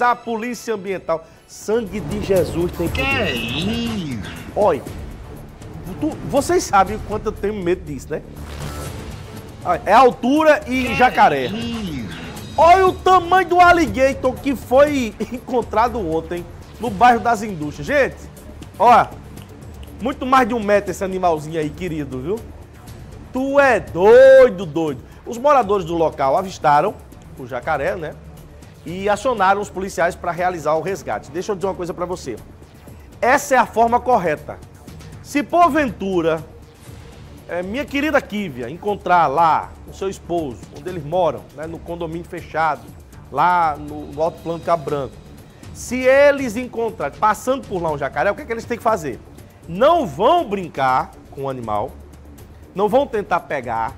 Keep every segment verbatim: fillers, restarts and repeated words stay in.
A polícia ambiental, sangue de Jesus tem que... Que isso? Olha, tu, vocês sabem o quanto eu tenho medo disso, né? É altura e que jacaré. Isso? Olha o tamanho do alligator que foi encontrado ontem no bairro das Indústrias. Gente, olha, muito mais de um metro esse animalzinho aí, querido, viu? Tu é doido, doido. Os moradores do local avistaram o jacaré, né? E acionaram os policiais para realizar o resgate. Deixa eu dizer uma coisa para você. Essa é a forma correta. Se porventura, é, minha querida Kívia, encontrar lá o seu esposo, onde eles moram, né, no condomínio fechado, lá no, no Alto Plano Cabo Branco, se eles encontrarem, passando por lá um jacaré, o que é que eles têm que fazer? Não vão brincar com o animal, não vão tentar pegar,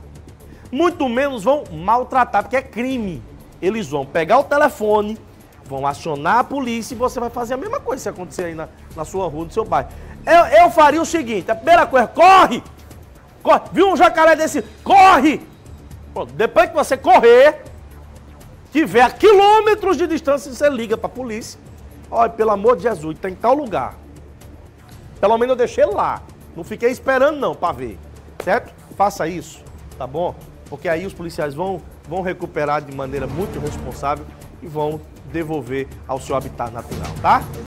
muito menos vão maltratar, porque é crime. Eles vão pegar o telefone, vão acionar a polícia e você vai fazer a mesma coisa se acontecer aí na, na sua rua, no seu bairro. Eu, eu faria o seguinte, a primeira coisa, corre! Corre! Viu um jacaré desse? Corre! Pronto, depois que você correr, tiver a quilômetros de distância, você liga pra polícia. Olha, pelo amor de Jesus, tem tal lugar. Pelo menos eu deixei lá. Não fiquei esperando não pra ver, certo? Faça isso, tá bom? Porque aí os policiais vão... vão recuperar de maneira muito responsável e vão devolver ao seu habitat natural, tá?